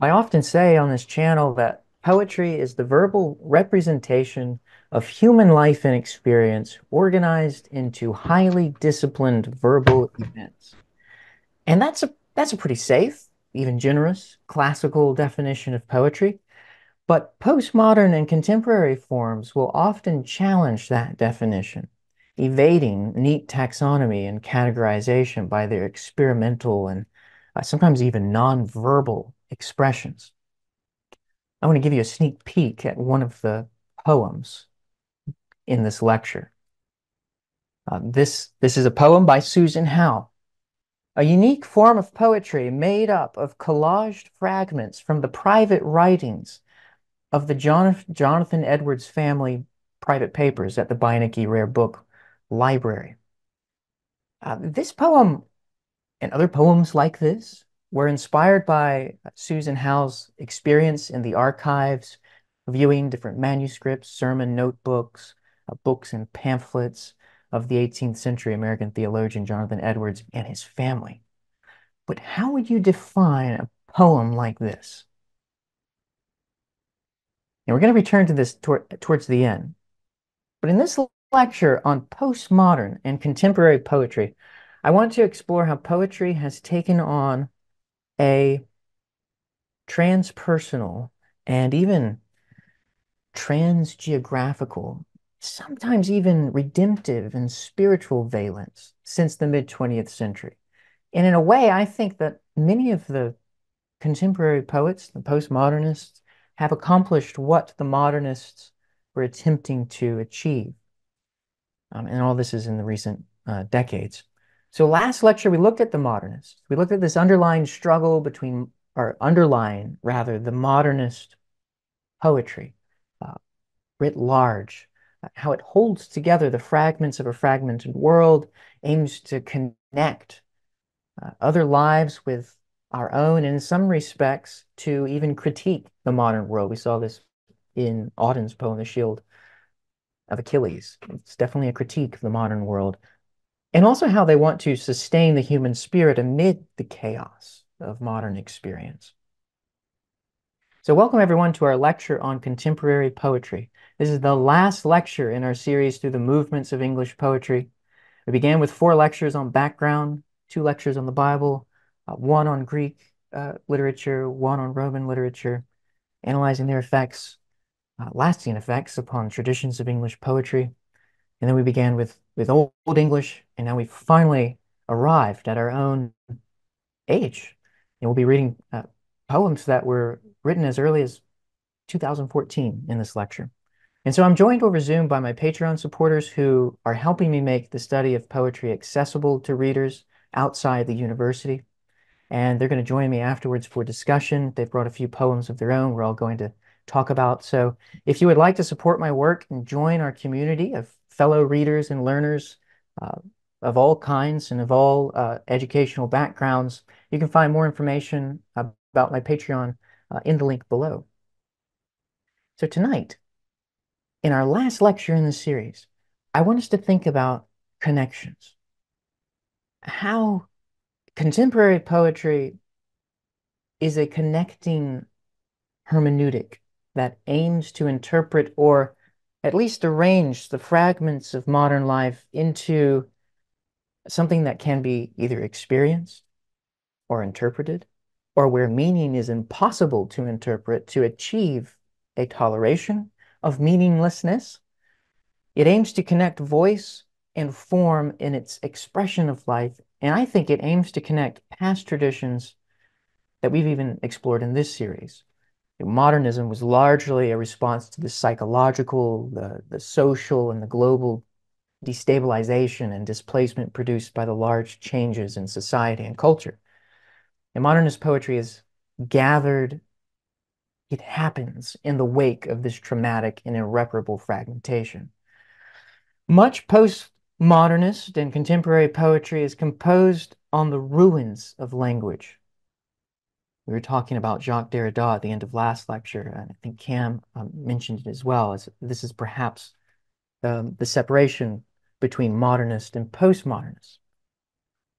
I often say on this channel that poetry is the verbal representation of human life and experience organized into highly disciplined verbal events. And that's a pretty safe, even generous, classical definition of poetry. But postmodern and contemporary forms will often challenge that definition, evading neat taxonomy and categorization by their experimental and sometimes even nonverbal expressions. I want to give you a sneak peek at one of the poems in this lecture. This is a poem by Susan Howe, a unique form of poetry made up of collaged fragments from the private writings of the Jonathan Edwards family private papers at the Beinecke Rare Book Library. This poem and other poems like this were inspired by Susan Howe's experience in the archives, viewing different manuscripts, sermon notebooks, books and pamphlets of the 18th century American theologian Jonathan Edwards and his family. But how would you define a poem like this? And we're going to return to this towards the end. But in this lecture on postmodern and contemporary poetry, I want to explore how poetry has taken on a transpersonal and even transgeographical, sometimes even redemptive and spiritual valence since the mid-20th century. And in a way, I think that many of the contemporary poets, the postmodernists, have accomplished what the modernists were attempting to achieve. And all this is in the recent decades. So last lecture, we looked at the modernists. We looked at this underlying struggle between, or underlying rather, the modernist poetry writ large, how it holds together the fragments of a fragmented world, aims to connect other lives with our own, and in some respects, to even critique the modern world. We saw this in Auden's poem, The Shield of Achilles. It's definitely a critique of the modern world. And also how they want to sustain the human spirit amid the chaos of modern experience. So welcome everyone to our lecture on contemporary poetry. This is the last lecture in our series through the movements of English poetry. We began with 4 lectures on background, 2 lectures on the Bible, 1 on Greek literature, 1 on Roman literature, analyzing their effects, lasting effects upon traditions of English poetry. And then we began with Old English, and now we've finally arrived at our own age. And we'll be reading poems that were written as early as 2014 in this lecture. And so I'm joined over Zoom by my Patreon supporters who are helping me make the study of poetry accessible to readers outside the university. And they're going to join me afterwards for discussion. They've brought a few poems of their own we're all going to talk about. So if you would like to support my work and join our community of fellow readers and learners of all kinds and of all educational backgrounds, you can find more information about my Patreon in the link below. So tonight, in our last lecture in this series, I want us to think about connections. How contemporary poetry is a connecting hermeneutic that aims to interpret or at least arrange the fragments of modern life into something that can be either experienced or interpreted, or where meaning is impossible to interpret, to achieve a toleration of meaninglessness. It aims to connect voice and form in its expression of life. And I think it aims to connect past traditions that we've even explored in this series. Modernism was largely a response to the psychological, the social, and the global destabilization and displacement produced by the large changes in society and culture. And modernist poetry is gathered, it happens in the wake of this traumatic and irreparable fragmentation. Much postmodernist and contemporary poetry is composed on the ruins of language. We were talking about Jacques Derrida at the end of last lecture, and I think Cam mentioned it as well, as this is perhaps the separation between modernist and postmodernist.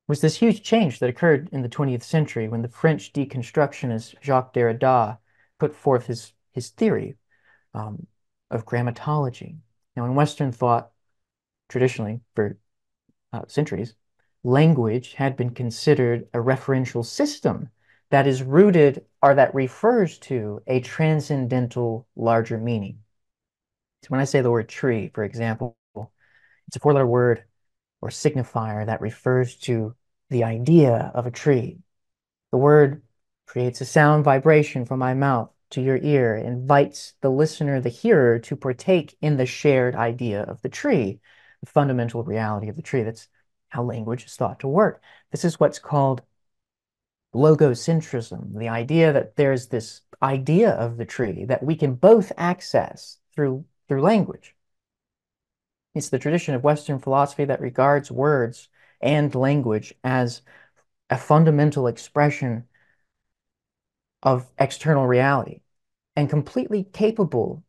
was this huge change that occurred in the 20th century when the French deconstructionist Jacques Derrida put forth his theory of grammatology. Now, in Western thought, traditionally, for centuries, language had been considered a referential system that is rooted or that refers to a transcendental larger meaning. So when I say the word tree, for example, it's a four-letter word or signifier that refers to the idea of a tree. The word creates a sound vibration from my mouth to your ear, invites the listener, the hearer, to partake in the shared idea of the tree, the fundamental reality of the tree. That's how language is thought to work. This is what's called logocentrism, the idea that there's this idea of the tree that we can both access through language. It's the tradition of Western philosophy that regards words and language as a fundamental expression of external reality and completely capable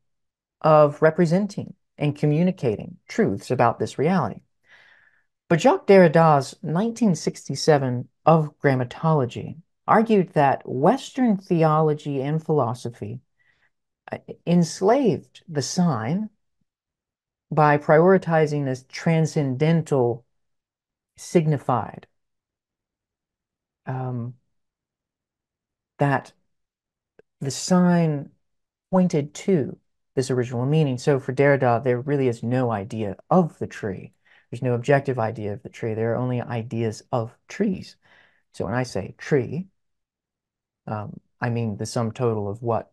of representing and communicating truths about this reality. But Jacques Derrida's 1967 Of Grammatology argued that Western theology and philosophy enslaved the sign by prioritizing this transcendental signified that the sign pointed to this original meaning. So for Derrida, there really is no idea of the tree. There's no objective idea of the tree. There are only ideas of trees. So when I say tree, I mean the sum total of what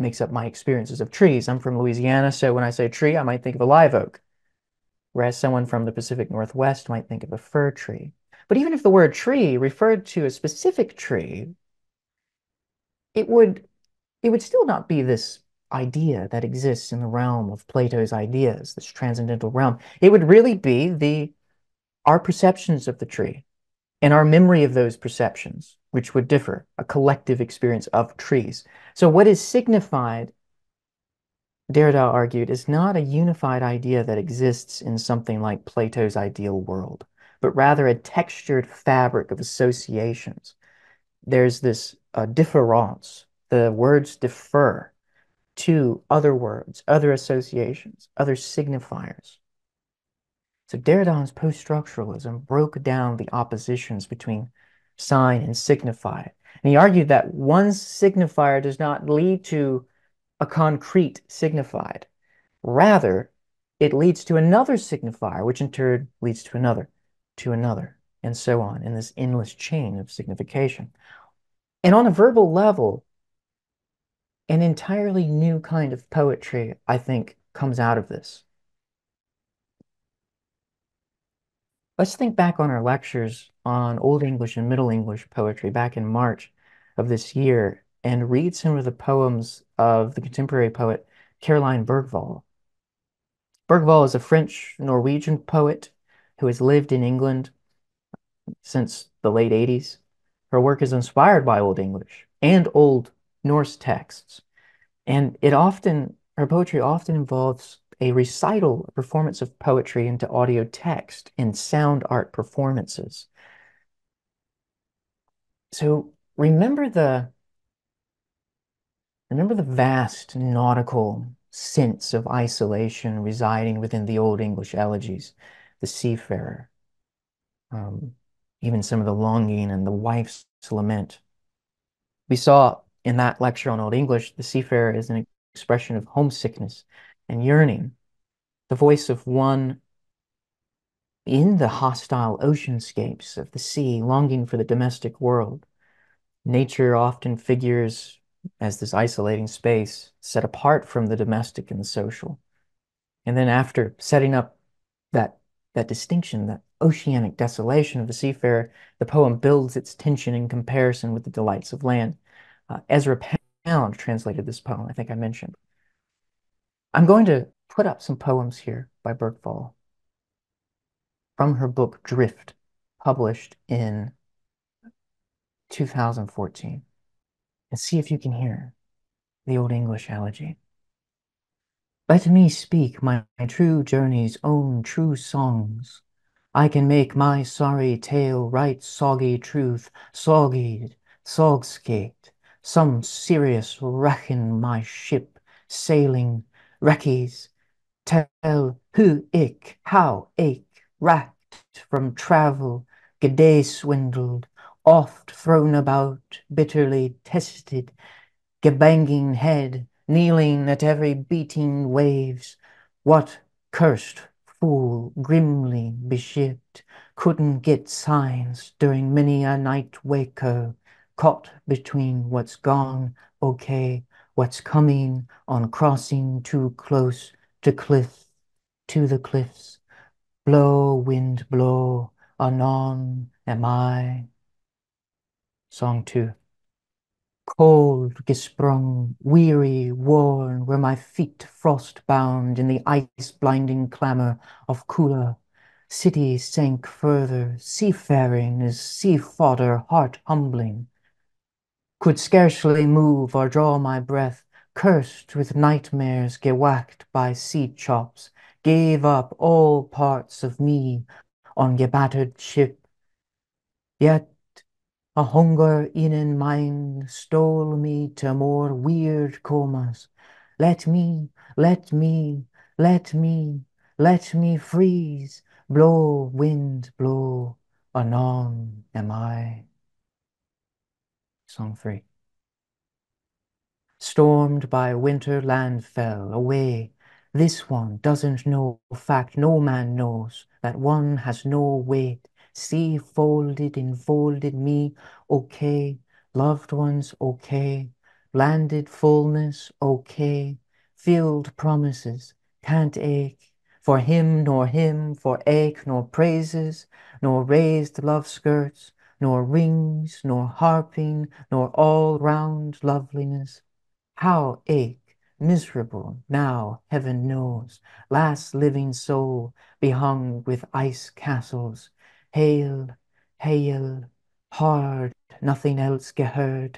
makes up my experiences of trees. I'm from Louisiana, so when I say tree, I might think of a live oak, whereas someone from the Pacific Northwest might think of a fir tree. But even if the word tree referred to a specific tree, it would still not be this idea that exists in the realm of Plato's ideas, this transcendental realm. It would really be our perceptions of the tree and our memory of those perceptions, which would differ, a collective experience of trees. So what is signified, Derrida argued, is not a unified idea that exists in something like Plato's ideal world, but rather a textured fabric of associations. There's this difference, the words differ to other words, other associations, other signifiers. So Derrida's post-structuralism broke down the oppositions between sign and signified. And he argued that one signifier does not lead to a concrete signified. Rather, it leads to another signifier, which in turn leads to another, and so on, in this endless chain of signification. And on a verbal level, an entirely new kind of poetry, I think, comes out of this. Let's think back on our lectures on Old English and Middle English poetry back in March of this year and read some of the poems of the contemporary poet Caroline Bergvall. Bergvall is a French-Norwegian poet who has lived in England since the late 80s. Her work is inspired by Old English and Old Norse texts, and her poetry often involves a recital, a performance of poetry into audio text and sound art performances. So remember the vast nautical sense of isolation residing within the Old English elegies, The Seafarer, even some of the Longing and The Wife's Lament. We saw in that lecture on Old English, the seafarer is an expression of homesickness and yearning, the voice of one in the hostile oceanscapes of the sea, longing for the domestic world. Nature often figures as this isolating space set apart from the domestic and the social. And then after setting up that distinction, that oceanic desolation of the seafarer, the poem builds its tension in comparison with the delights of land. Ezra Pound translated this poem, I think I mentioned. I'm going to put up some poems here by Bergvall from her book Drift, published in 2014, and see if you can hear the Old English elegy. Let me speak my true journey's own true songs, I can make my sorry tale right soggy truth, sogskate, some serious wreck in my ship, sailing, wreckies, tell who ick, how ache, racked from travel, g'day swindled, oft thrown about, bitterly tested, gebanging head, kneeling at every beating waves, what cursed fool, grimly beshipped, couldn't get signs during many a night waker, caught between what's gone, okay, what's coming, on crossing too close to cliff, to the cliffs, blow, wind, blow, anon am I. Song 2. Cold, gesprung, weary, worn, were my feet frost-bound in the ice-blinding clamour of cooler. City sank further, seafaring is sea-fodder, heart-humbling. Could scarcely move or draw my breath, cursed with nightmares, gewhacked by sea-chops, gave up all parts of me on ye battered ship. Yet a hunger in and mind stole me to more weird comas. Let me, let me, let me, let me freeze. Blow, wind, blow, anon am I. Song 3. Stormed by winter landfell, away. This one doesn't know fact, no man knows, that one has no weight. Sea folded, enfolded me, okay, loved ones, okay, landed fullness, okay, filled promises, can't ache, for him nor him, for ache nor praises, nor raised love skirts, nor rings, nor harping, nor all-round loveliness. How ache, miserable, now heaven knows, last living soul, behung with ice castles. Hail, hail, hard, nothing else gehört,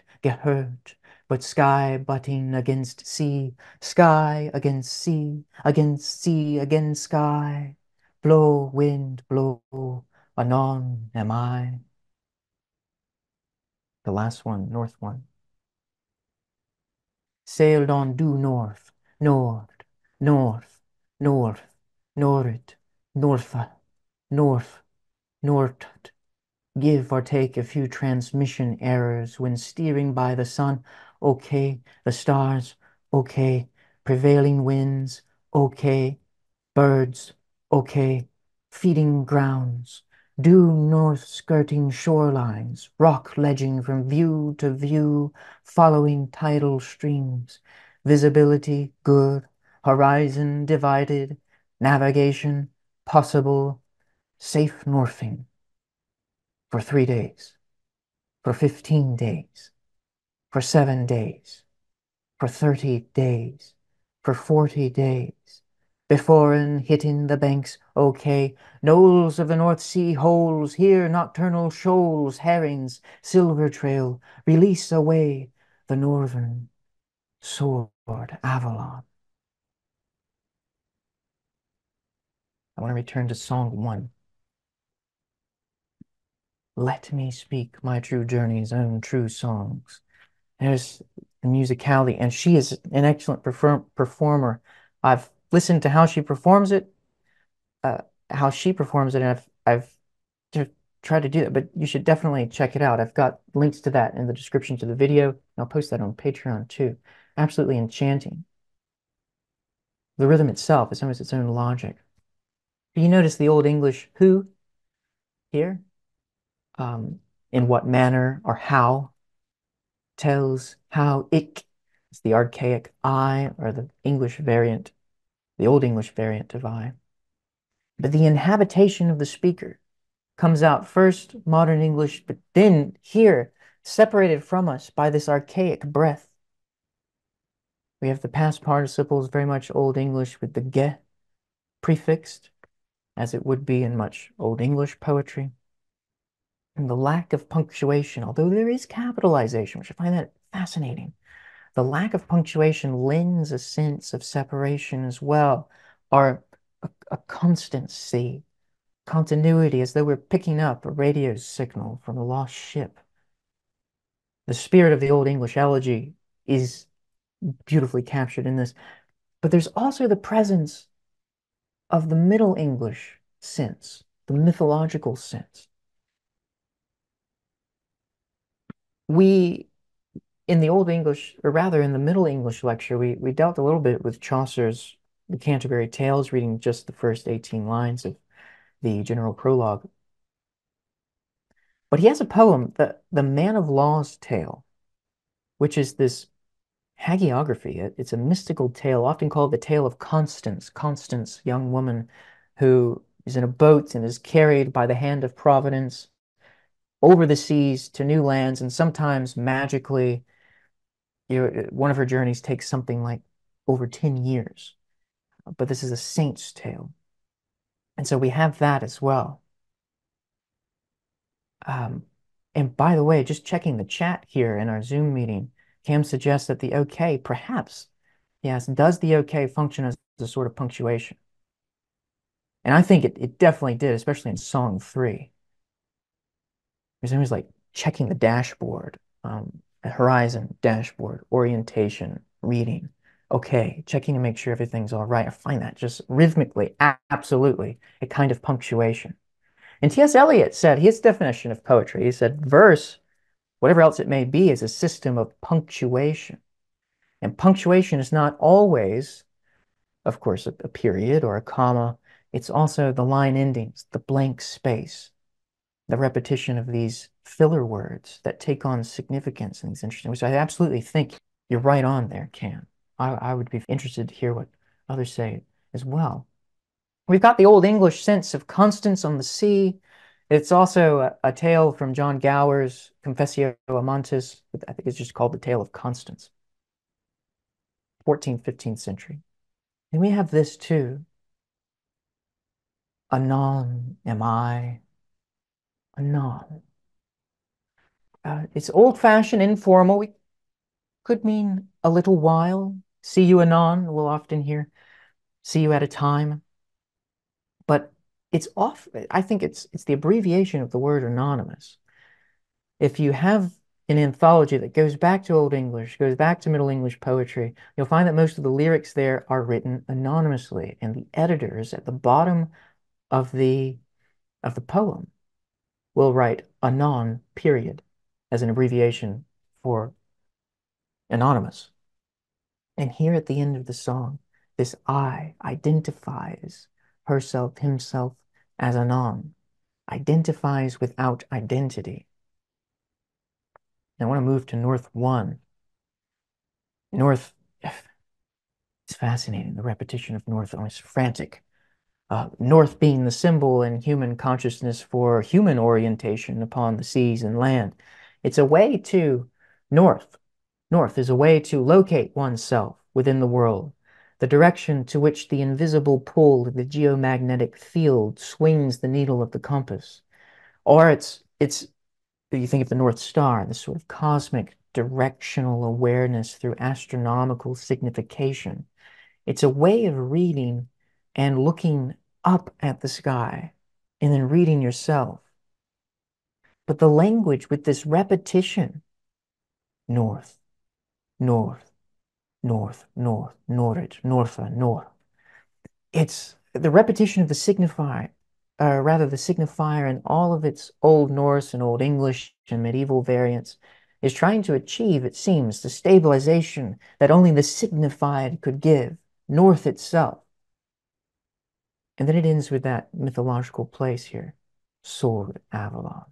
but sky butting against sea, sky against sea, against sea, against sky. Blow, wind, blow, anon am I. The last one, north one. Sailed on due north, nord, north, north, norrit, northa, north. North, give or take a few transmission errors when steering by the sun, okay, the stars, okay, prevailing winds, okay, birds, okay, feeding grounds, due north skirting shorelines, rock ledging from view to view, following tidal streams, visibility good, horizon divided, navigation possible. Safe northing for 3 days, for 15 days, for 7 days, for 30 days, for 40 days, before and hitting the banks, okay, knolls of the North Sea holes, here nocturnal shoals, herrings, silver trail, release away the northern sword, Avalon. I want to return to Song 1. Let me speak my true journey's own true songs. There's the musicality, and she is an excellent performer. I've listened to how she performs it, and I've tried to do that, but you should definitely check it out. I've got links to that in the description to the video, and I'll post that on Patreon too. Absolutely enchanting. The rhythm itself is almost its own logic. You notice the Old English who here? In what manner or how, tells how ich, it's the archaic I or the English variant, the Old English variant of I. But the inhabitation of the speaker comes out first, modern English, but then here, separated from us by this archaic breath. We have the past participles, very much Old English, with the ge prefixed, as it would be in much Old English poetry. And the lack of punctuation, although there is capitalization, which I find that fascinating, the lack of punctuation lends a sense of separation as well, or a constancy continuity, as though we're picking up a radio signal from a lost ship. The spirit of the Old English elegy is beautifully captured in this, but there's also the presence of the Middle English sense, the mythological sense. We, in the Old English, or rather in the Middle English lecture, we dealt a little bit with Chaucer's The Canterbury Tales, reading just the first 18 lines of the general prologue. But he has a poem, The Man of Law's Tale, which is this hagiography. It's a mystical tale, often called the tale of Constance. Constance, young woman who is in a boat and is carried by the hand of Providence over the seas to new lands, and sometimes magically, one of her journeys takes something like over 10 years. But this is a saint's tale. And so we have that as well. And by the way, just checking the chat here in our Zoom meeting, Cam suggests that the okay, perhaps, yes, does the okay function as a sort of punctuation? And I think it definitely did, especially in song 3. Because it was like checking the dashboard, horizon, dashboard, orientation, reading. Okay, checking to make sure everything's all right. I find that just rhythmically, absolutely, a kind of punctuation. And T.S. Eliot said his definition of poetry, he said, verse, whatever else it may be, is a system of punctuation. And punctuation is not always, of course, a period or a comma. It's also the line endings, the blank space, the repetition of these filler words that take on significance and these interesting ways. So I absolutely think you're right on there, Cam. I would be interested to hear what others say as well. We've got the Old English sense of Constance on the sea. It's also a tale from John Gower's Confessio Amantis. I think it's just called The Tale of Constance. 14th, 15th century. And we have this too. Anon am I, anon. It's old-fashioned, informal. It could mean a little while. See you anon, we'll often hear. See you at a time. But it's off. I think it's the abbreviation of the word anonymous. If you have an anthology that goes back to Old English, goes back to Middle English poetry, you'll find that most of the lyrics there are written anonymously, and the editors at the bottom of the poem will write anon period as an abbreviation for anonymous. And here at the end of the song, this I identifies herself, himself, as anon, identifies without identity. And I want to move to North 1. North, it's fascinating, the repetition of North, almost frantic. North being the symbol in human consciousness for human orientation upon the seas and land. It's a way to north. North is a way to locate oneself within the world, the direction to which the invisible pull of the geomagnetic field swings the needle of the compass. Or it's you think of the North Star, this sort of cosmic directional awareness through astronomical signification. It's a way of reading and looking up at the sky and then reading yourself. But the language with this repetition, north, north, north, north, norwich, northa, north. It's the repetition of the signifier, or rather the signifier in all of its Old Norse and Old English and medieval variants is trying to achieve, it seems, the stabilization that only the signified could give, north itself. And then it ends with that mythological place here, sword Avalon.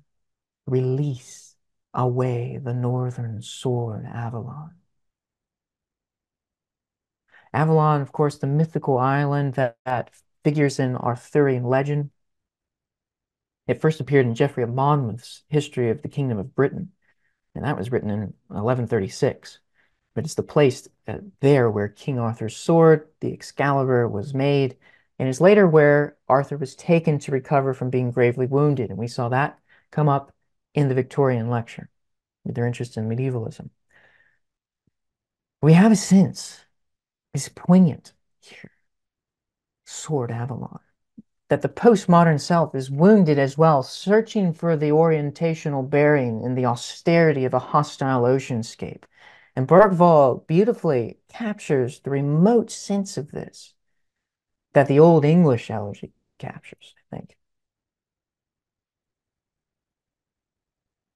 Release away the northern sword Avalon. Avalon, of course, the mythical island that figures in Arthurian legend. It first appeared in Geoffrey of Monmouth's History of the Kingdom of Britain, and that was written in 1136. But it's the place there where King Arthur's sword, the Excalibur, was made, and is later where Arthur was taken to recover from being gravely wounded, and we saw that come up in the Victorian lecture with their interest in medievalism. We have a sense. It's poignant here. Sword Avalon. that the postmodern self is wounded as well, searching for the orientational bearing in the austerity of a hostile oceanscape. And Bergvall beautifully captures the remote sense of this that the Old English elegy captures, I think.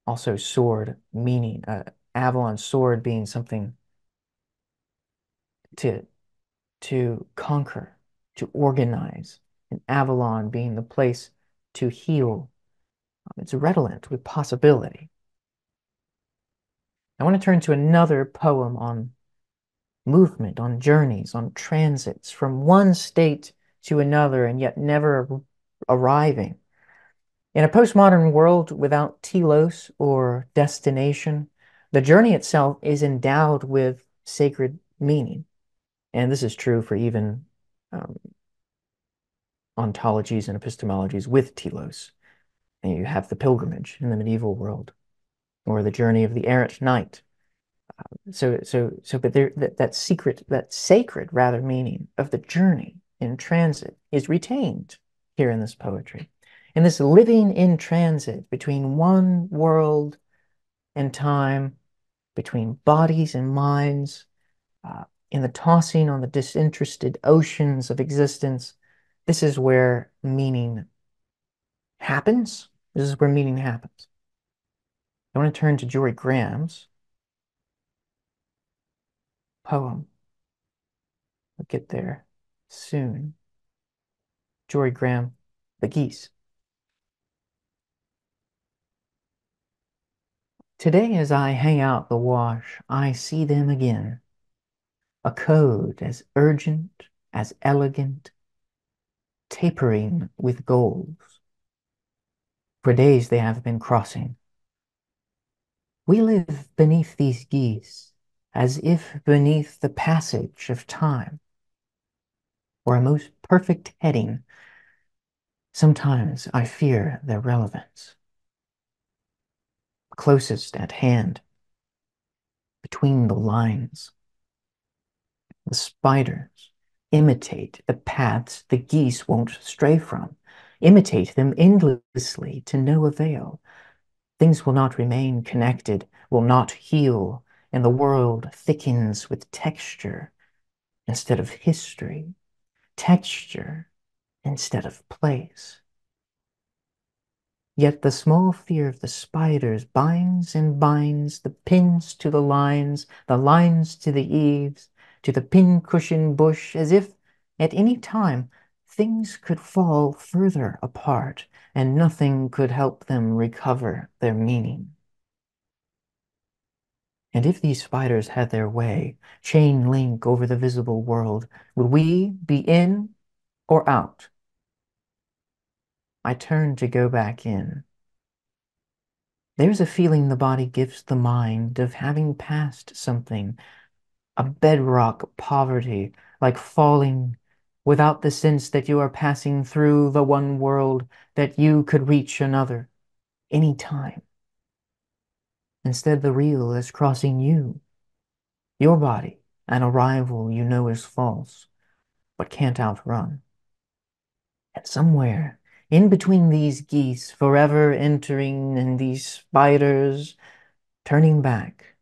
Also sword meaning, Avalon's sword being something to conquer, to organize, and Avalon being the place to heal. It's redolent with possibility. I want to turn to another poem on movement, on journeys, on transits from one state to another and yet never arriving. In a postmodern world without telos or destination, the journey itself is endowed with sacred meaning. And this is true for even ontologies and epistemologies with telos. And you have the pilgrimage in the medieval world, or the journey of the errant knight. But there, that sacred rather meaning of the journey in transit is retained here in this poetry. In this living in transit between one world and time, between bodies and minds, in the tossing on the disinterested oceans of existence, this is where meaning happens. This is where meaning happens. I want to turn to Jorie Graham's poem. We'll get there soon. Jorie Graham, The Geese. Today as I hang out the wash, I see them again. A code as urgent, as elegant, tapering with goals. For days they have been crossing. We live beneath these geese, as if beneath the passage of time, or a most perfect heading. Sometimes I fear their relevance. Closest at hand, between the lines. The spiders imitate the paths the geese won't stray from, imitate them endlessly to no avail. Things will not remain connected, will not heal, and the world thickens with texture instead of history, texture instead of place. Yet the small fear of the spiders binds and binds the pins to the lines to the eaves, to the pincushion bush, as if at any time things could fall further apart and nothing could help them recover their meaning. And if these spiders had their way, chain link over the visible world, would we be in or out? I turn to go back in. There's a feeling the body gives the mind of having passed something, a bedrock poverty, like falling without the sense that you are passing through the one world, that you could reach another any time. Instead, the real is crossing you, your body, an arrival you know is false, but can't outrun. And somewhere, in between these geese forever entering and these spiders turning back,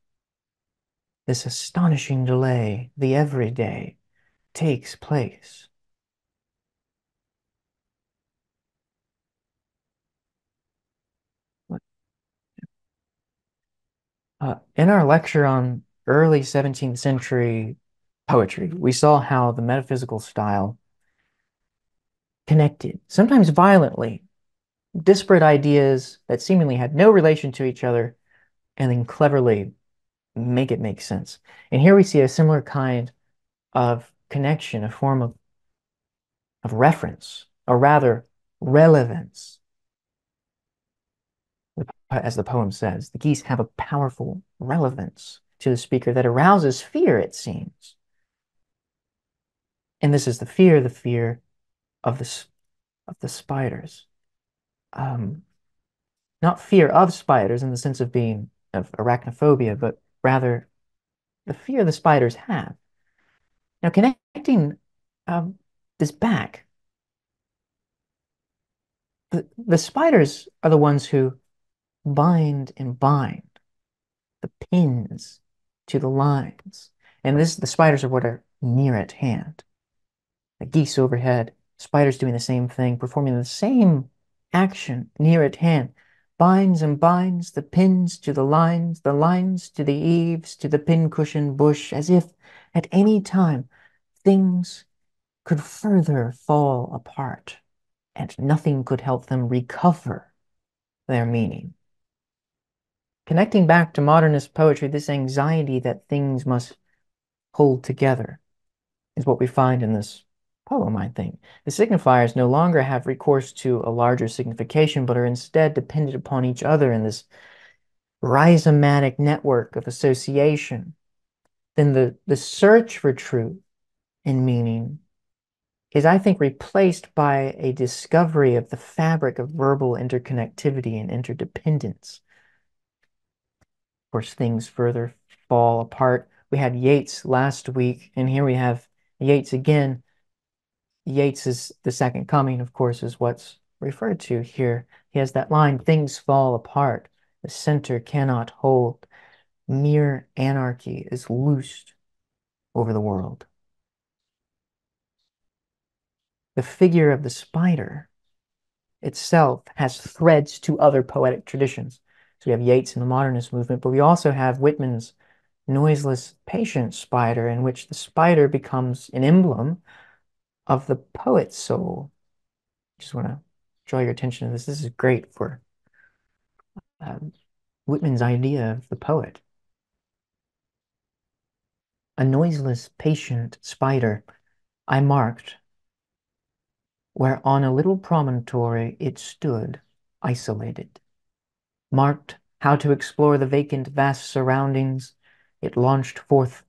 this astonishing delay, the everyday, takes place. In our lecture on early 17th century poetry, we saw how the metaphysical style connected, sometimes violently, disparate ideas that seemingly had no relation to each other, and then cleverly make it make sense. And here we see a similar kind of connection, a form of reference, or rather relevance. As the poem says, the geese have a powerful relevance to the speaker that arouses fear, it seems. And this is the fear of the spiders. Not fear of spiders in the sense of being of arachnophobia, but rather the fear the spiders have. Now, connecting this back the spiders are the ones who bind and bind the pins to the lines. And this, the spiders are what are near at hand. The geese overhead, spiders doing the same thing, performing the same action near at hand. Binds and binds the pins to the lines to the eaves, to the pincushion bush, as if at any time things could further fall apart and nothing could help them recover their meaning. Connecting back to modernist poetry, this anxiety that things must hold together is what we find in this poem, I think. The signifiers no longer have recourse to a larger signification, but are instead dependent upon each other in this rhizomatic network of association. Then the search for truth and meaning is, I think, replaced by a discovery of the fabric of verbal interconnectivity and interdependence. Of course, things further fall apart. We had Yeats last week, and here we have Yeats again. Yeats's The Second Coming, of course, is what's referred to here. He has that line, things fall apart, the center cannot hold, mere anarchy is loosed over the world. The figure of the spider itself has threads to other poetic traditions. So we have Yeats in the modernist movement, but we also have Whitman's Noiseless Patient Spider, in which the spider becomes an emblem of the poet's soul. Just want to draw your attention to this. This is great for Whitman's idea of the poet. A noiseless patient spider I marked, where on a little promontory it stood, isolated. Marked how to explore the vacant vast surroundings, it launched forth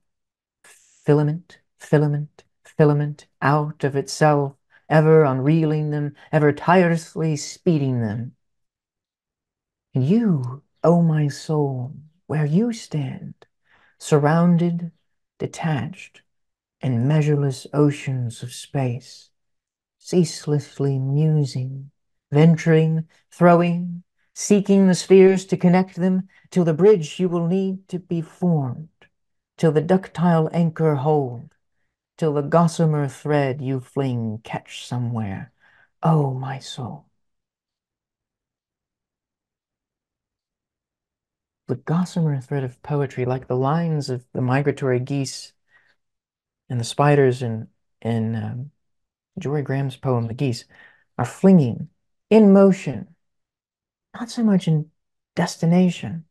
filament, filament, filament out of itself, ever unreeling them, ever tirelessly speeding them. And you, O my soul, where you stand, surrounded, detached, in measureless oceans of space, ceaselessly musing, venturing, throwing, seeking the spheres to connect them, till the bridge you will need to be formed, till the ductile anchor hold, till the gossamer thread you fling catch somewhere, oh my soul. The gossamer thread of poetry, like the lines of the migratory geese and the spiders in Jorie Graham's poem, The Geese, are flinging in motion, not so much in destination.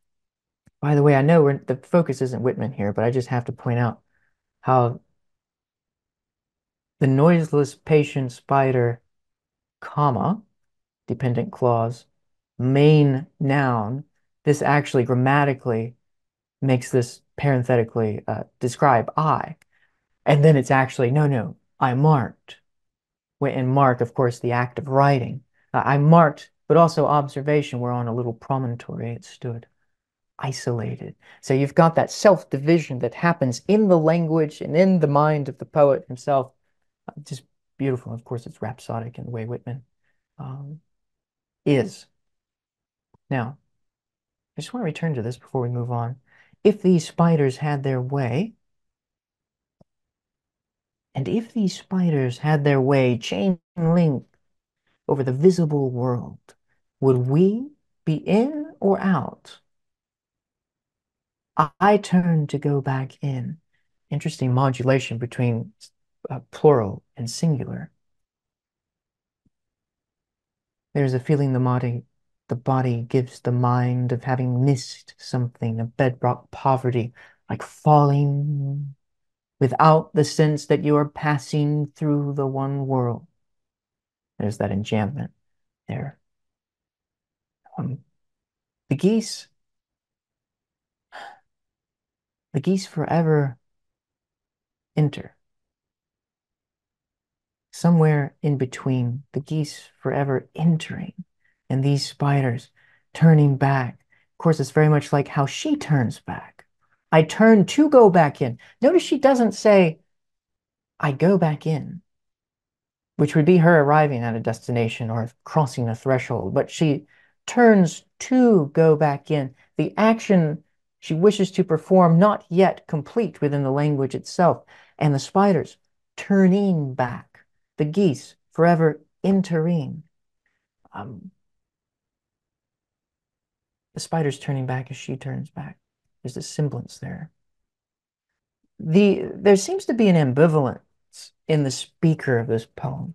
By the way, I know the focus isn't Whitman here, but I just have to point out how the noiseless patient spider, comma, dependent clause, main noun. This actually grammatically makes this parenthetically describe I. And then it's actually, no, I marked. And mark, of course, the act of writing. I marked, but also observation, where on a little promontory it stood, isolated. So you've got that self-division that happens in the language and in the mind of the poet himself. Just beautiful. Of course, it's rhapsodic in the way Whitman is. Now, I just want to return to this before we move on. If these spiders had their way, and if these spiders had their way, chain link over the visible world, would we be in or out? I turn to go back in. Interesting modulation between plural and singular. There's a feeling the body gives the mind of having missed something, a bedrock poverty, like falling without the sense that you are passing through the one world. There's that enchantment there. The geese forever enter. Somewhere in between, the geese forever entering, and these spiders turning back. Of course, it's very much like how she turns back. I turn to go back in. Notice she doesn't say, I go back in. which would be her arriving at a destination or crossing a threshold, but she turns to go back in. The action she wishes to perform not yet complete within the language itself, and the spiders turning back, the geese forever entering. The spiders turning back as she turns back. There's this semblance there. There seems to be an ambivalence in the speaker of this poem.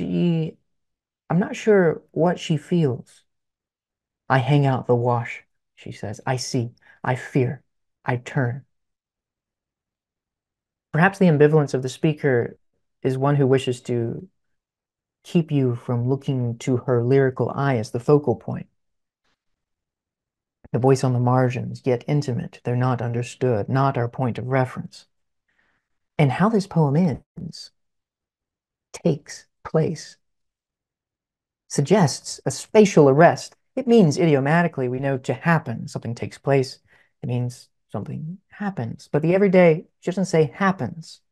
I'm not sure what she feels. I hang out the wash, she says. I see, I fear, I turn. Perhaps the ambivalence of the speaker is one who wishes to keep you from looking to her lyrical eye as the focal point. The voice on the margins, yet intimate, they're not understood, not our point of reference. And how this poem ends, takes place, suggests a spatial arrest. It means idiomatically, we know, to happen. Something takes place. It means something happens. But the everyday, she doesn't say happens.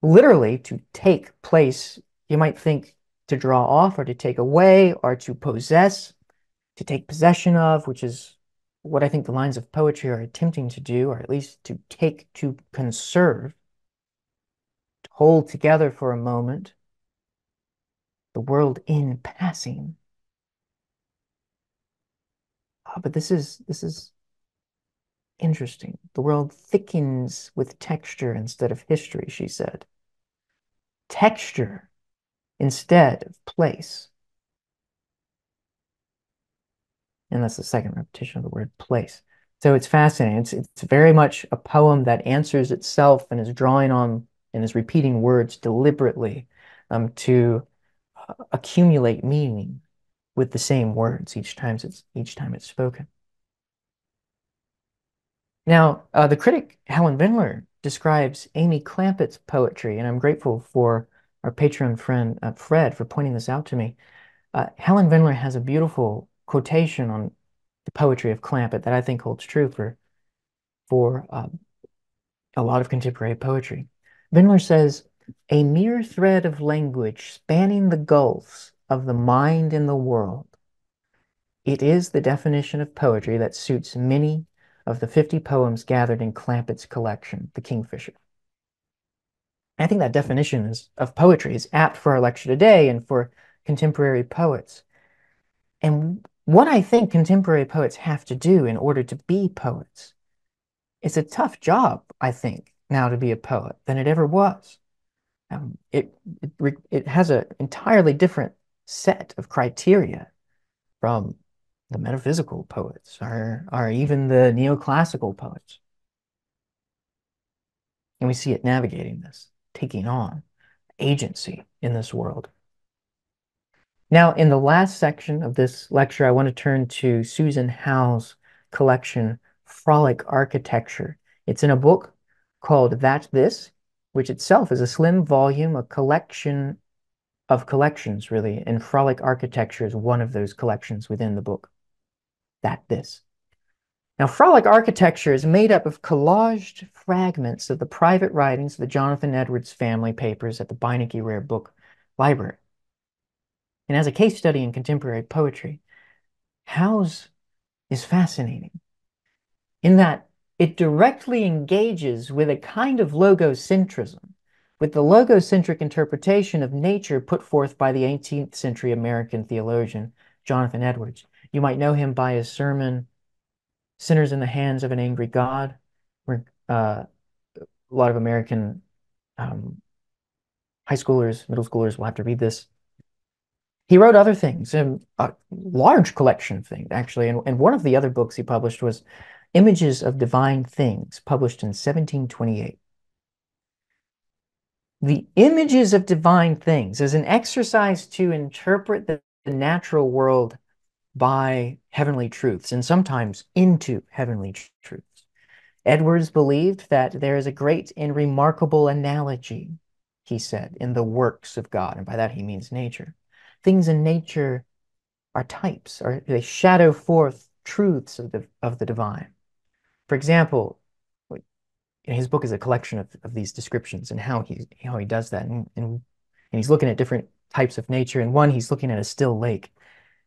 Literally, to take place, you might think to draw off or to take away or to possess, to take possession of, which is what I think the lines of poetry are attempting to do, or at least to take, to conserve, to hold together for a moment, the world in passing. Oh, but this is interesting. The world thickens with texture instead of history, she said. Texture instead of place. And that's the second repetition of the word place. So it's fascinating. It's very much a poem that answers itself and is drawing on and is repeating words deliberately to accumulate meaning with the same words each time it's spoken. Now, the critic Helen Vendler describes Amy Clampett's poetry, and I'm grateful for our Patreon friend Fred for pointing this out to me. Helen Vendler has a beautiful quotation on the poetry of Clampett that I think holds true for a lot of contemporary poetry. Vendler says, "A mere thread of language spanning the gulfs of the mind and the world. It is the definition of poetry that suits many of the 50 poems gathered in Clampett's collection, The Kingfisher." I think that definition of poetry is apt for our lecture today and for contemporary poets. And what I think contemporary poets have to do in order to be poets, it's a tough job, I think, now to be a poet than it ever was. It has an entirely different set of criteria from the metaphysical poets or even the neoclassical poets. And we see it navigating this, taking on agency in this world. Now, in the last section of this lecture, I want to turn to Susan Howe's collection, Frolic Architecture. It's in a book called That This, which itself is a slim volume, a collection of collections, really, and Frolic Architecture is one of those collections within the book, That This. Now, Frolic Architecture is made up of collaged fragments of the private writings of the Jonathan Edwards family papers at the Beinecke Rare Book Library. And as a case study in contemporary poetry, Howe's is fascinating in that it directly engages with a kind of logocentrism, with the logocentric interpretation of nature put forth by the 18th century American theologian, Jonathan Edwards. You might know him by his sermon, Sinners in the Hands of an Angry God, where a lot of American high schoolers, middle schoolers will have to read this. He wrote other things, a large collection of things, actually, and one of the other books he published was Images of Divine Things, published in 1728. The Images of Divine Things is an exercise to interpret the natural world by heavenly truths, and sometimes into heavenly truths. Edwards believed that there is a great and remarkable analogy, he said, in the works of God, and by that he means nature. Things in nature are types, or they shadow forth truths of the divine. For example, his book is a collection of these descriptions and how he does that. And and he's looking at different types of nature. And one, he's looking at a still lake.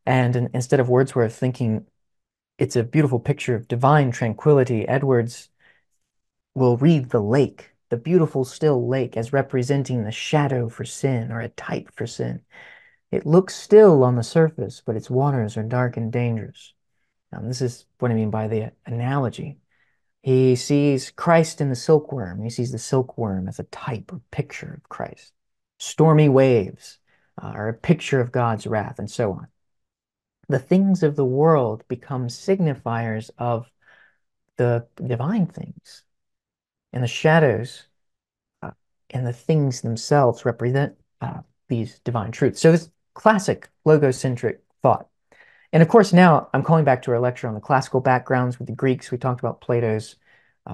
And instead of Wordsworth thinking it's a beautiful picture of divine tranquility, Edwards will read the lake, the beautiful still lake, as representing the shadow for sin or a type for sin. It looks still on the surface, but its waters are dark and dangerous. This is what I mean by the analogy. He sees Christ in the silkworm. He sees the silkworm as a type or picture of Christ. Stormy waves are a picture of God's wrath, and so on. The things of the world become signifiers of the divine things. And the shadows and the things themselves represent these divine truths. So this classic logocentric thought. And of course, now I'm calling back to our lecture on the classical backgrounds with the Greeks. We talked about Plato's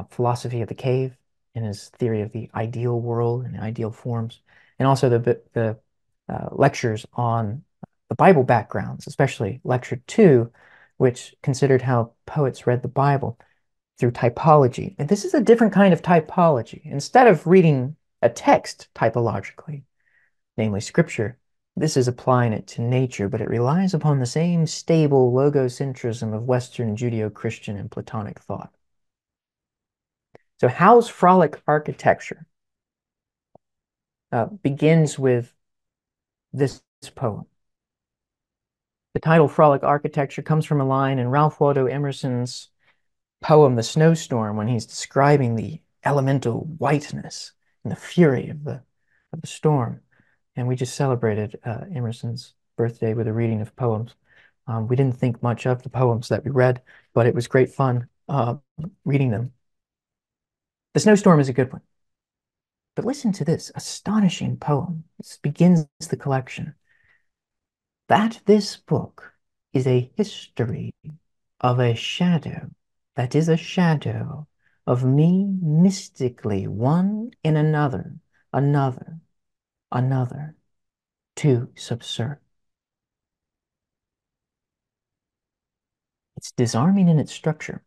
philosophy of the cave and his theory of the ideal world and ideal forms, and also the lectures on the Bible backgrounds, especially lecture 2, which considered how poets read the Bible through typology. And this is a different kind of typology. Instead of reading a text typologically, namely scripture, this is applying it to nature, but it relies upon the same stable logocentrism of Western Judeo-Christian and Platonic thought. So Howe's Frolic Architecture begins with this poem. The title Frolic Architecture comes from a line in Ralph Waldo Emerson's poem The Snowstorm, when he's describing the elemental whiteness and the fury of the storm. And we just celebrated Emerson's birthday with a reading of poems. We didn't think much of the poems that we read, but it was great fun reading them. The Snowstorm is a good one. But listen to this astonishing poem. This begins the collection. That this book is a history of a shadow that is a shadow of me mystically, one in another, another, another, to subserve. It's disarming in its structure,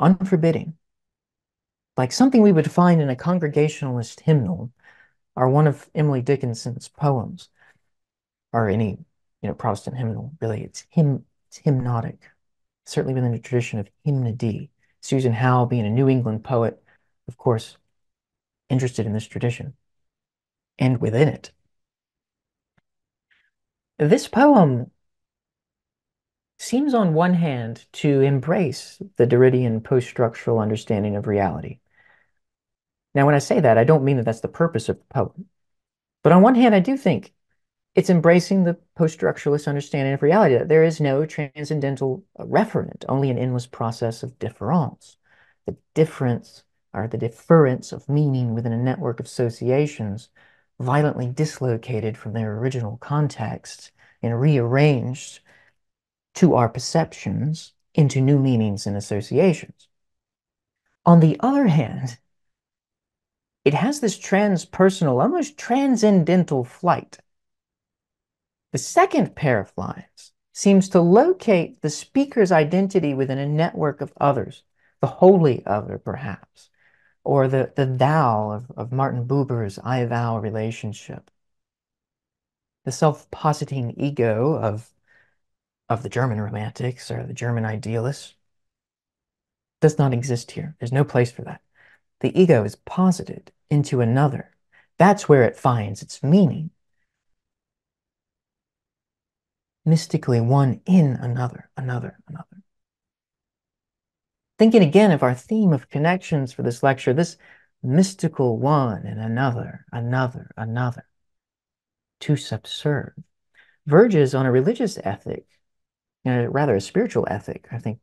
unforbidding, like something we would find in a Congregationalist hymnal, or one of Emily Dickinson's poems, or any Protestant hymnal. Really, it's hypnotic, certainly within the tradition of hymnody. Susan Howe, being a New England poet, of course, interested in this tradition and within it. This poem seems on one hand to embrace the Derridean post-structural understanding of reality. Now, when I say that, I don't mean that that's the purpose of the poem. But on one hand, I do think it's embracing the post-structuralist understanding of reality, that there is no transcendental referent, only an endless process of difference. The difference, or the difference of meaning within a network of associations violently dislocated from their original context and rearranged to our perceptions into new meanings and associations. On the other hand, it has this transpersonal, almost transcendental flight. The second pair of lines seems to locate the speaker's identity within a network of others, the holy other, perhaps, or the thou of Martin Buber's I-thou relationship. The self-positing ego of the German romantics or the German idealists does not exist here. There's no place for that. The ego is posited into another. That's where it finds its meaning. Mystically one in another, another, another. Thinking again of our theme of connections for this lecture, this mystical one and another, another, another, to subserve, verges on a religious ethic, and rather a spiritual ethic, I think,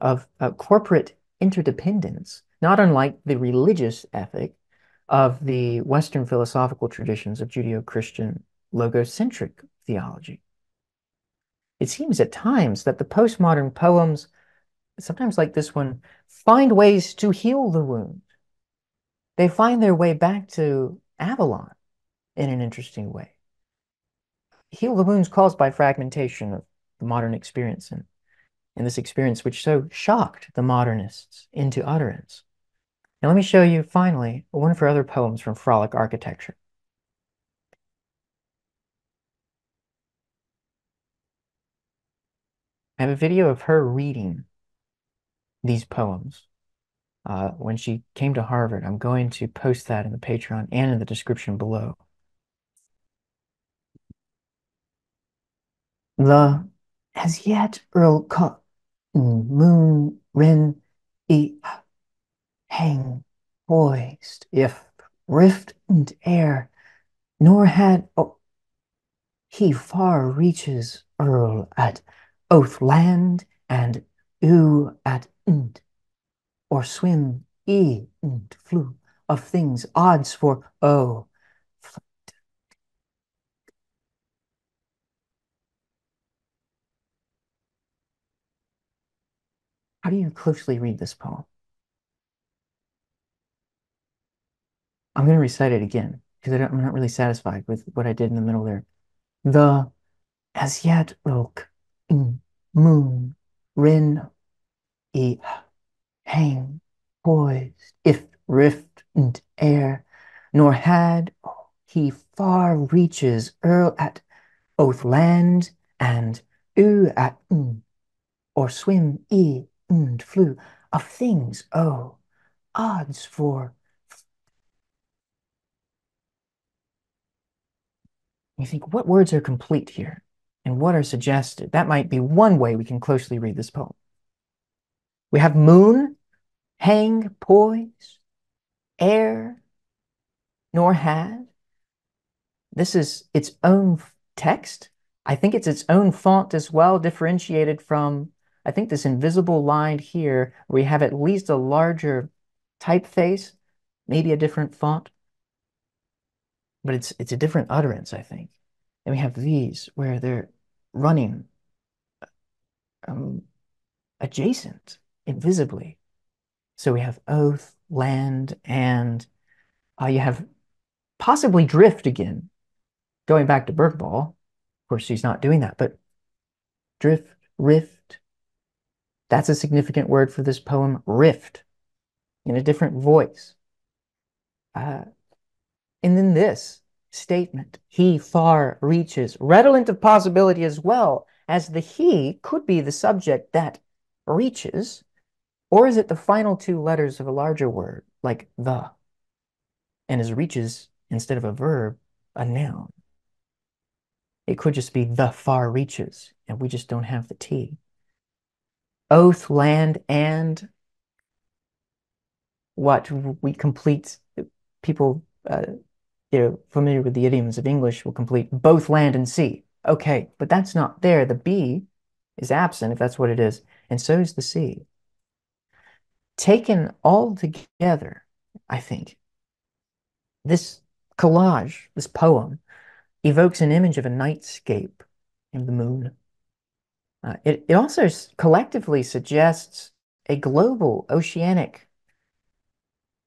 of corporate interdependence, not unlike the religious ethic of the Western philosophical traditions of Judeo-Christian logocentric theology. It seems at times that the postmodern poems, sometimes like this one, find ways to heal the wound. They find their way back to Avalon in an interesting way. Heal the wounds caused by fragmentation of the modern experience, and this experience which so shocked the modernists into utterance. Now let me show you, finally, one of her other poems from Frolic Architecture. I have a video of her reading these poems when she came to Harvard. I'm going to post that in the Patreon and in the description below. The as yet Earl Cock moon wren eat hang poised if rift and air, nor had he far reaches Earl at Oathland and ewe at Ind, or swim e and flew of things odds for oh. How do you closely read this poem? I'm going to recite it again because I'm not really satisfied with what I did in the middle there. The as yet oak moon rin e hang poised if rift and air, nor had he far reaches Earl at Oathland and ewe at or swim e and flew of things oh odds for. You think, what words are complete here and what are suggested? That might be one way we can closely read this poem. We have moon, hang, poise, air, nor had. This is its own text. I think it's its own font as well, differentiated from, I think, this invisible line here. We have at least a larger typeface, maybe a different font. But it's a different utterance, I think. And we have these where they're running adjacent, invisibly. So we have oath, land, and you have possibly drift again, going back to Bergvall. Of course, she's not doing that, but drift, rift. That's a significant word for this poem, rift, in a different voice. And then this statement, he far reaches, redolent of possibility as well, as the he could be the subject that reaches, or is it the final two letters of a larger word, like the, and is reaches, instead of a verb, a noun? It could just be the far reaches, and we just don't have the T. Oath, land, and what we complete, people... You're familiar with the idioms of English will complete both land and sea. Okay, but that's not there. The B is absent, if that's what it is, and so is the C. Taken all together, I think, this collage, this poem, evokes an image of a nightscape and the moon. It also collectively suggests a global oceanic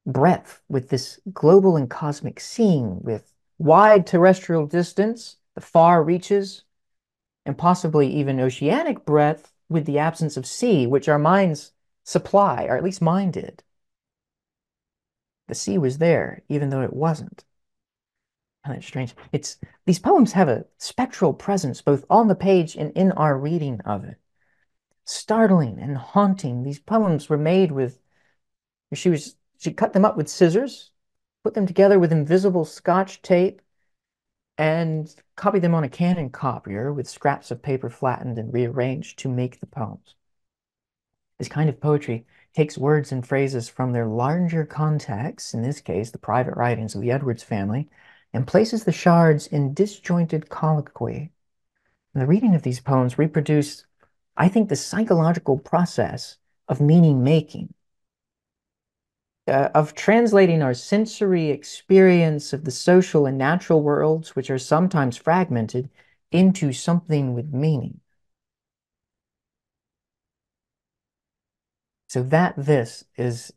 breadth with this global and cosmic scene with wide terrestrial distance, the far reaches, and possibly even oceanic breadth with the absence of sea, which our minds supply, or at least mine did. The sea was there, even though it wasn't. And that's strange. These poems have a spectral presence, both on the page and in our reading of it. Startling and haunting. These poems were made with, she cut them up with scissors, put them together with invisible Scotch tape, and copied them on a Canon copier with scraps of paper flattened and rearranged to make the poems. This kind of poetry takes words and phrases from their larger contexts, in this case, the private writings of the Edwards family, and places the shards in disjointed colloquy. And the reading of these poems reproduced, I think, the psychological process of meaning-making, of translating our sensory experience of the social and natural worlds, which are sometimes fragmented, into something with meaning. So That This is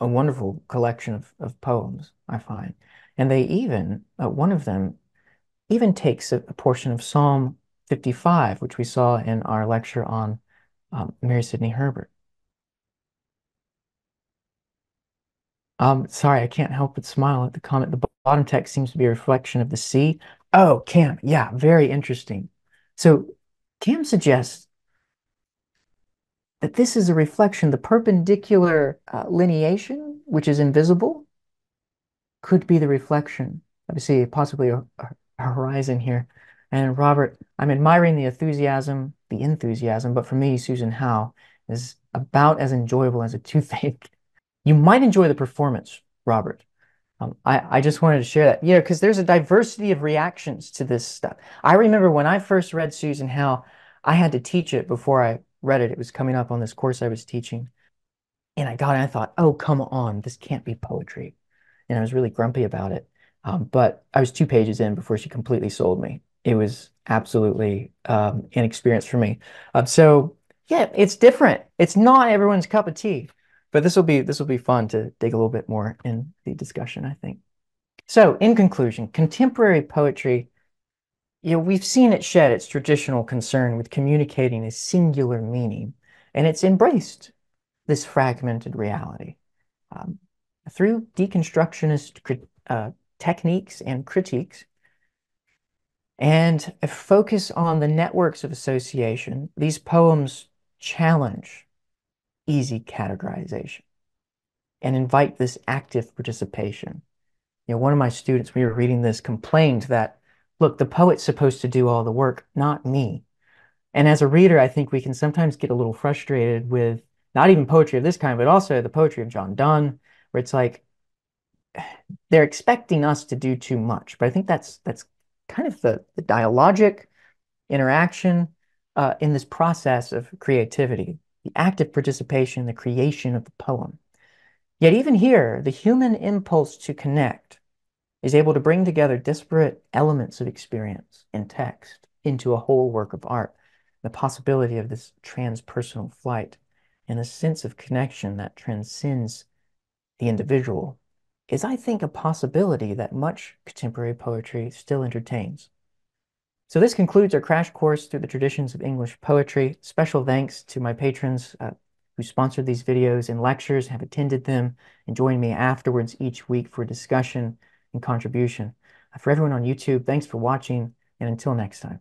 a wonderful collection of poems, I find. And they even, one of them, even takes a portion of Psalm 55, which we saw in our lecture on Mary Sidney Herbert. Sorry, I can't help but smile at the comment. The bottom text seems to be a reflection of the sea. Oh, Cam, yeah, very interesting. So Cam suggests that this is a reflection. The perpendicular lineation, which is invisible, could be the reflection. I see possibly a horizon here. And Robert, I'm admiring the enthusiasm, but for me, Susan Howe is about as enjoyable as a toothache. You might enjoy the performance, Robert. I just wanted to share that. Yeah, because there's a diversity of reactions to this stuff. I remember when I first read Susan Howe, I had to teach it before I read it. It was coming up on this course I was teaching. And I got it and I thought, oh, come on, this can't be poetry. And I was really grumpy about it. But I was 2 pages in before she completely sold me. It was absolutely an experience for me. So yeah, it's different. It's not everyone's cup of tea. But this will be fun to dig a little bit more in the discussion, I think. So in conclusion, contemporary poetry, you know, we've seen it shed its traditional concern with communicating a singular meaning, and it's embraced this fragmented reality through deconstructionist techniques and critiques, and a focus on the networks of association. These poems challenge easy categorization and invite this active participation. You know, one of my students, we were reading this, complained that, look, the poet's supposed to do all the work, not me. And as a reader, I think we can sometimes get a little frustrated with not even poetry of this kind, but also the poetry of John Donne, where it's like, they're expecting us to do too much. But I think that's kind of the dialogic interaction in this process of creativity, the active participation in the creation of the poem. Yet even here, the human impulse to connect is able to bring together disparate elements of experience and text into a whole work of art. The possibility of this transpersonal flight and a sense of connection that transcends the individual is, I think, a possibility that much contemporary poetry still entertains. So this concludes our crash course through the traditions of English poetry. Special thanks to my patrons who sponsored these videos and lectures, have attended them, and joined me afterwards each week for discussion and contribution. For everyone on YouTube, thanks for watching, and until next time.